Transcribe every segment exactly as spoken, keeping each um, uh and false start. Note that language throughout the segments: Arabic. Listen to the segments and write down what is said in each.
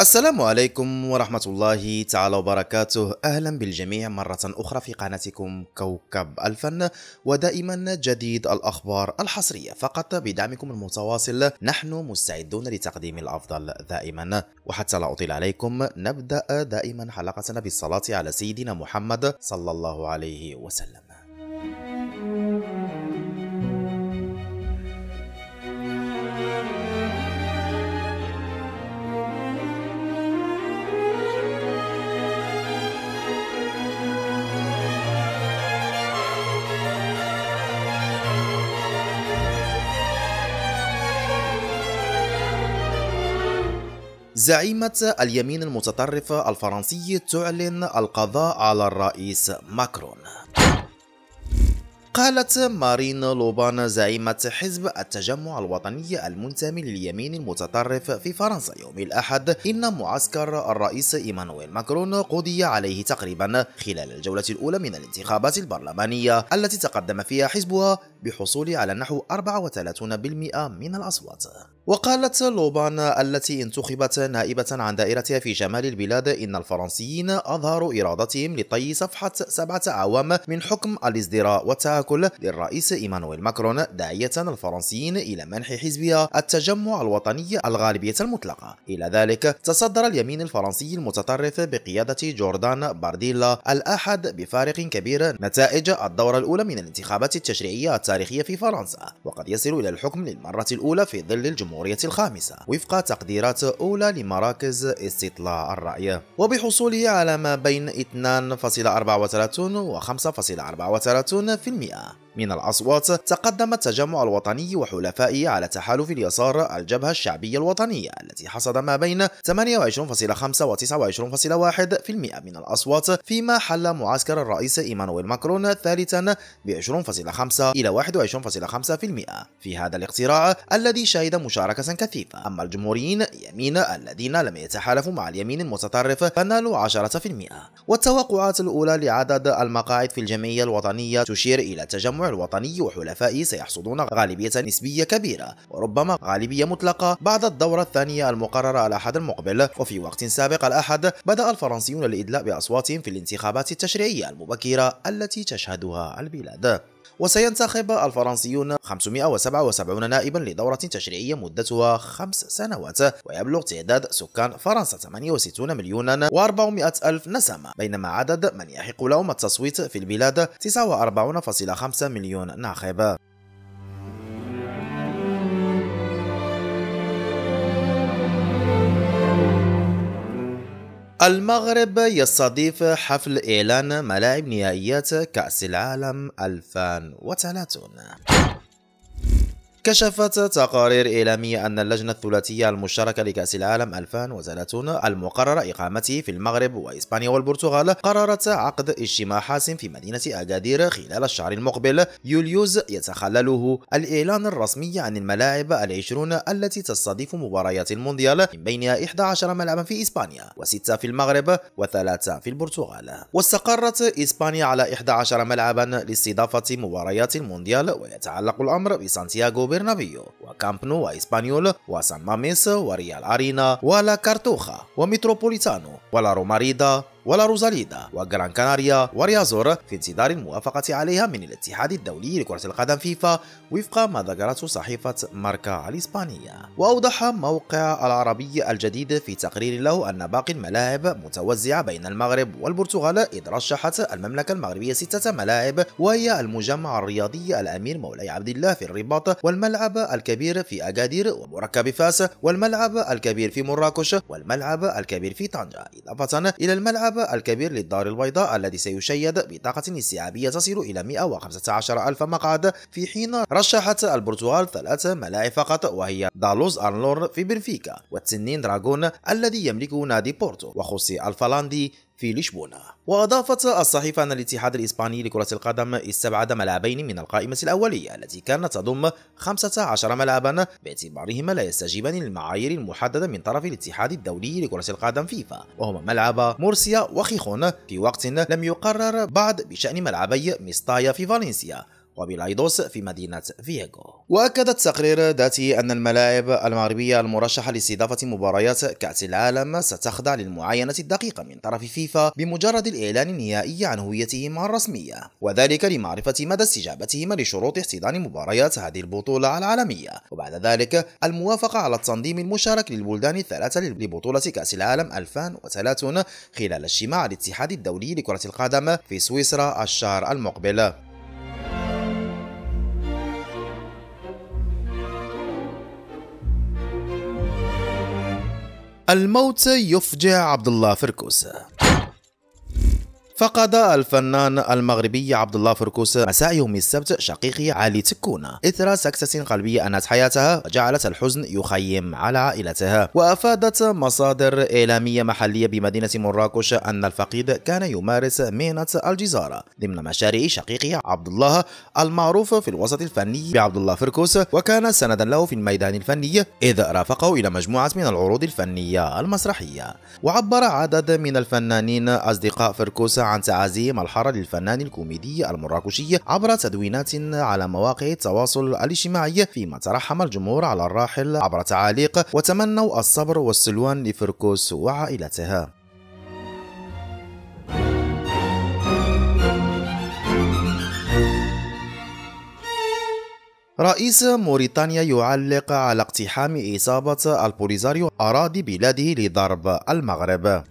السلام عليكم ورحمة الله تعالى وبركاته. أهلا بالجميع مرة أخرى في قناتكم كوكب الفن، ودائما جديد الأخبار الحصرية فقط بدعمكم المتواصل. نحن مستعدون لتقديم الأفضل دائما، وحتى لا أطيل عليكم نبدأ دائما حلقتنا بالصلاة على سيدنا محمد صلى الله عليه وسلم. زعيمة اليمين المتطرف الفرنسي تعلن القضاء على الرئيس ماكرون. قالت مارين لوبان زعيمة حزب التجمع الوطني المنتمي لليمين المتطرف في فرنسا يوم الأحد إن معسكر الرئيس إيمانويل ماكرون قضي عليه تقريبا خلال الجولة الأولى من الانتخابات البرلمانية التي تقدم فيها حزبها بحصول على نحو أربعة وثلاثين بالمئة من الأصوات. وقالت لوبان التي انتخبت نائبة عن دائرتها في شمال البلاد إن الفرنسيين أظهروا إرادتهم لطي صفحة سبعة أعوام من حكم الازدراء والتآكل للرئيس إيمانويل ماكرون، داعية الفرنسيين إلى منح حزبها التجمع الوطني الغالبية المطلقة. إلى ذلك تصدر اليمين الفرنسي المتطرف بقيادة جوردان بارديلا الأحد بفارق كبير نتائج الدورة الأولى من الانتخابات التشريعية التاريخية في فرنسا، وقد يصل إلى الحكم للمرة الأولى في ظل الجمهورية الخامسة وفق تقديرات أولى لمراكز استطلاع الرأي، وبحصوله على ما بين اثنين فاصلة أربعة وثلاثين و خمسة فاصلة أربعة وثلاثين بالمئة من الأصوات. تقدم التجمع الوطني وحلفائه على تحالف اليسار الجبهة الشعبية الوطنية التي حصد ما بين ثمانية وعشرين فاصلة خمسة و تسعة وعشرين فاصلة واحد بالمئة من الأصوات، فيما حل معسكر الرئيس إيمانويل ماكرون ثالثا ب عشرين فاصلة خمسة إلى واحد وعشرين فاصلة خمسة بالمئة في هذا الاقتراع الذي شهد مشاركة كثيفة. أما الجمهوريين يمين الذين لم يتحالفوا مع اليمين المتطرف فنالوا عشرة بالمئة. والتوقعات الأولى لعدد المقاعد في الجمعية الوطنية تشير إلى التجمع الوطني وحلفائه سيحصدون غالبية نسبية كبيرة وربما غالبية مطلقة بعد الدورة الثانية المقررة على الأحد المقبل. وفي وقت سابق الأحد بدأ الفرنسيون الإدلاء بأصواتهم في الانتخابات التشريعية المبكرة التي تشهدها البلاد، وسينتخب الفرنسيون خمسمئة وسبعة وسبعين نائبا لدورة تشريعية مدتها خمس سنوات، ويبلغ تعداد سكان فرنسا ثمانية وستين مليونا وأربعمئة ألف نسمة، بينما عدد من يحق لهم التصويت في البلاد تسعة وأربعين فاصلة خمسة مليون ناخب. المغرب يستضيف حفل إعلان ملاعب نهائيات كأس العالم ألفين وثلاثين. كشفت تقارير إعلامية أن اللجنة الثلاثية المشتركة لكأس العالم ألفين وثلاثين المقرر إقامته في المغرب وإسبانيا والبرتغال قررت عقد اجتماع حاسم في مدينة أكادير خلال الشهر المقبل يوليوز يتخلله الإعلان الرسمي عن الملاعب العشرون التي تستضيف مباريات المونديال، من بينها أحد عشر ملعبا في إسبانيا وستة في المغرب وثلاثة في البرتغال. واستقرت إسبانيا على أحد عشر ملعبا لاستضافة مباريات المونديال، ويتعلق الأمر بسانتياغو برنابيو وكامب نو وإسبانيول وسان ماميس وريال أرينا ولا كارتوخا وميتروبوليتانو ولا روماريدا ولا روزاليدا وجران كاناريا وريازور، في انتظار الموافقة عليها من الاتحاد الدولي لكرة القدم فيفا وفق ما ذكرته صحيفة ماركا الإسبانية. وأوضح موقع العربي الجديد في تقرير له أن باقي الملاعب متوزعة بين المغرب والبرتغال، إذ رشحت المملكة المغربية ستة ملاعب وهي المجمع الرياضي الأمير مولاي عبد الله في الرباط، والملعب الكبير في أكادير ومركب فاس، والملعب الكبير في مراكش، والملعب الكبير في طنجة، إضافة إلى الملعب الكبير للدار البيضاء الذي سيشيد بطاقة استيعابية تصل إلى مئة وخمسة عشر ألف مقعد، في حين رشحت البرتغال ثلاث ملاعب فقط وهي دالوز أرنلور في بنفيكا، والتنين دراغون الذي يملكه نادي بورتو، وخوسي الفلاندي في لشبونة. وأضافت الصحيفة أن الاتحاد الإسباني لكرة القدم استبعد ملعبين من القائمة الأولية التي كانت تضم خمسة عشر ملعبا باعتبارهما لا يستجيبان للمعايير المحددة من طرف الاتحاد الدولي لكرة القدم فيفا، وهما ملعب مورسيا وخيخون، في وقت لم يقرر بعد بشأن ملعبي مستايا في فالنسيا وبيلايدوس في مدينة فييغو. وأكدت تقرير ذاتي أن الملاعب المغربية المرشحة لاستضافة مباريات كأس العالم ستخضع للمعاينة الدقيقة من طرف فيفا بمجرد الإعلان النهائي عن هويتهم الرسمية، وذلك لمعرفة مدى استجابتهم لشروط احتضان مباريات هذه البطولة العالمية، وبعد ذلك الموافقة على التنظيم المشارك للبلدان الثلاثة لبطولة كأس العالم ألفين وثلاثين خلال اجتماع الاتحاد الدولي لكرة القدم في سويسرا الشهر المقبل. الموت يفجع عبد الله فركوس. فقد الفنان المغربي عبد الله فركوس مساء يوم السبت شقيقه علي تكونة إثر سكتة قلبية أنهت حياتها وجعلت الحزن يخيم على عائلتها. وأفادت مصادر إعلامية محلية بمدينة مراكش أن الفقيد كان يمارس مهنة الجزارة ضمن مشاريع شقيقه عبد الله المعروف في الوسط الفني بعبد الله فركوس، وكان سندا له في الميدان الفني إذ رافقه إلى مجموعة من العروض الفنية المسرحية. وعبر عدد من الفنانين أصدقاء فركوس عن تعازيهم الحر للفنان الكوميدي المراكشي عبر تدوينات على مواقع التواصل الاجتماعي، فيما ترحم الجمهور على الراحل عبر تعاليق وتمنوا الصبر والسلوان لفركوس وعائلتها. رئيس موريتانيا يعلق على اقتحام إصابة البوليزاريو أراضي بلاده لضرب المغرب.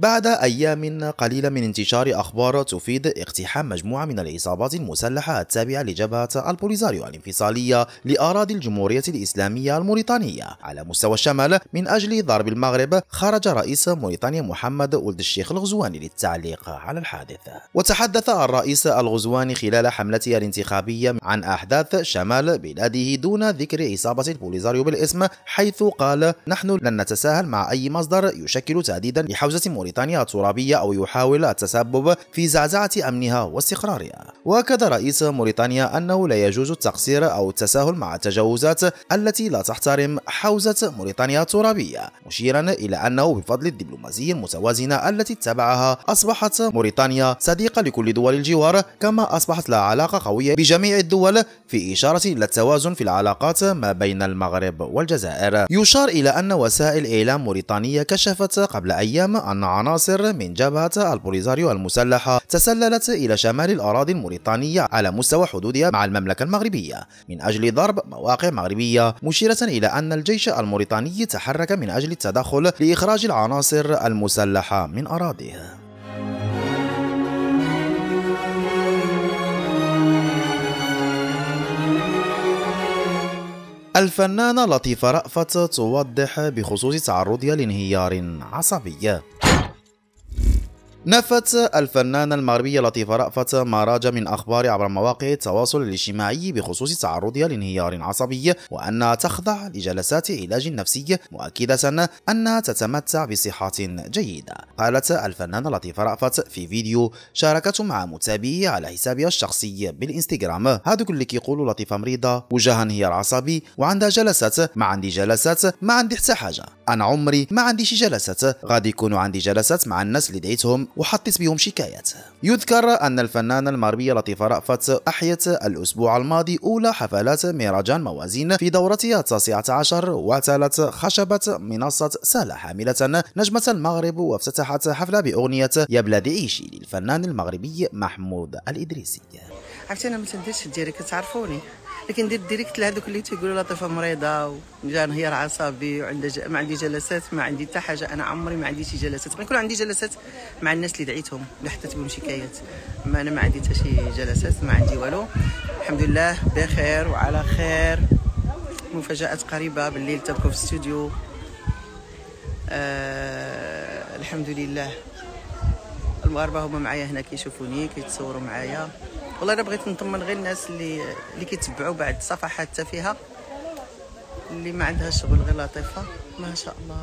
بعد أيام قليلة من انتشار أخبار تفيد اقتحام مجموعة من العصابات المسلحة التابعة لجبهة البوليزاريو الانفصالية لأراضي الجمهورية الإسلامية الموريتانية على مستوى الشمال من أجل ضرب المغرب، خرج رئيس موريتانيا محمد ولد الشيخ الغزواني للتعليق على الحادث. وتحدث الرئيس الغزواني خلال حملته الانتخابية عن أحداث شمال بلاده دون ذكر عصابة البوليزاريو بالاسم، حيث قال: نحن لن نتساهل مع أي مصدر يشكل تهديدا لحوزة موريتانيا موريتانيا الترابية أو يحاول التسبب في زعزعة أمنها واستقرارها. وأكد رئيس موريتانيا أنه لا يجوز التقصير أو التساهل مع التجاوزات التي لا تحترم حوزة موريتانيا الترابية، مشيرا إلى أنه بفضل الدبلوماسية المتوازنة التي اتبعها أصبحت موريتانيا صديقة لكل دول الجوار، كما أصبحت لها علاقة قوية بجميع الدول، في إشارة إلى التوازن في العلاقات ما بين المغرب والجزائر. يشار إلى أن وسائل إعلام موريتانية كشفت قبل أيام أن عناصر من جبهة البوليزاريو المسلحة تسللت إلى شمال الأراضي الموريتانية على مستوى حدودها مع المملكة المغربية من أجل ضرب مواقع مغربية، مشيرة إلى أن الجيش الموريتاني تحرك من أجل التدخل لإخراج العناصر المسلحة من أراضيها. الفنانة لطيفة رأفت توضح بخصوص تعرضها لانهيار عصبي. نفت الفنانة المغربية لطيفة رأفت ما راج من أخبار عبر مواقع التواصل الاجتماعي بخصوص تعرضها لانهيار عصبي، وأنها تخضع لجلسات علاج نفسي، مؤكدة أنها تتمتع بصحة جيدة. قالت الفنانة لطيفة رأفت في فيديو شاركته مع متابعيه على حسابها الشخصي بالإنستغرام: هذا كل اللي كيقولوا لطيفة مريضة وجهها انهيار عصبي وعندها جلسات، ما عندي جلسات، ما عندي حتى حاجة، أنا عمري ما عندي شي جلسات، غادي يكونوا عندي جلسات مع الناس اللي دعيتهم وحطيت بهم شكايات. يذكر أن الفنانة المغربية لطيفة رأفت أحيت الأسبوع الماضي أولى حفلات مهرجان موازين في دورتها التاسعة عشر، واعتلت خشبة منصة سالة حاملة نجمة المغرب، وافتتحت حفلة بأغنية يا بلادي عيشي للفنان المغربي محمود الادريسي. عرفتي أنا ما تنديرش الديريكت، كتعرفوني، لكن ندير الديريكت لهذوك اللي تيقولوا لطيفة مريضة وجا انهيار عصبي وعندها ج... ما عندي جلسات، ما عندي حتى حاجة، أنا عمري ما عندي شي جلسات، بغي يكون عندي جلسات مع الناس اللي دعيتهم اللي حطيت بهم شكايات، ما أنا ما عندي حتى شي جلسات، ما عندي والو، الحمد لله بخير وعلى خير. مفاجآت قريبة بالليل تبكوا في الاستوديو، آه... الحمد لله. المغاربة هما معايا هنا كيشوفوني كيتصوروا معايا. والله انا بغيت نطمن غير الناس اللي اللي كيتبعوا بعض الصفحات التافهه اللي ما عندها شغل غير لطيفه، ما شاء الله.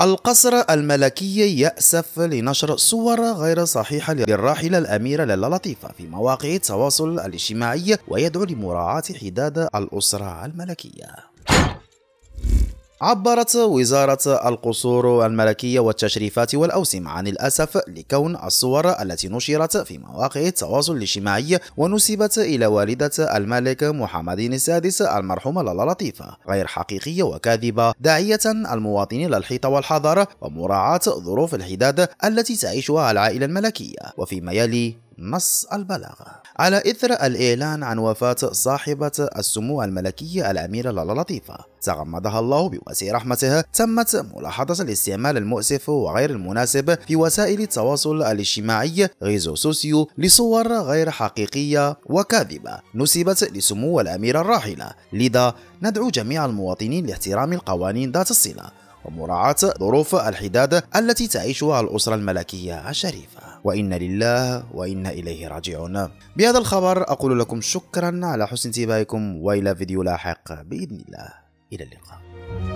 القصر الملكي يأسف لنشر صور غير صحيحة للراحلة الأميرة لالة لطيفة في مواقع التواصل الاجتماعي، ويدعو لمراعاة حداد الأسرة الملكية. عبرت وزارة القصور الملكية والتشريفات والأوسمة عن الأسف لكون الصور التي نشرت في مواقع التواصل الاجتماعي ونسبت إلى والدة الملك محمد السادس المرحومة لالة لطيفة غير حقيقية وكاذبة، داعية المواطنين للحيطة والحذر ومراعاة ظروف الحداد التي تعيشها العائلة الملكية. وفيما يلي نص البلاغة. على إثر الإعلان عن وفاة صاحبة السمو الملكية الأميرة لالة لطيفة تغمدها الله بواسع رحمته، تمت ملاحظة الاستعمال المؤسف وغير المناسب في وسائل التواصل الاجتماعي غيزو سوسيو لصور غير حقيقية وكاذبة نسبت لسمو الأميرة الراحلة، لذا ندعو جميع المواطنين لاحترام القوانين ذات الصلة ومراعاة ظروف الحداد التي تعيشها الأسرة الملكية الشريفة، وإن لله وإن إليه راجعون. بهذا الخبر أقول لكم شكرا على حسن انتباهكم، وإلى فيديو لاحق بإذن الله، إلى اللقاء.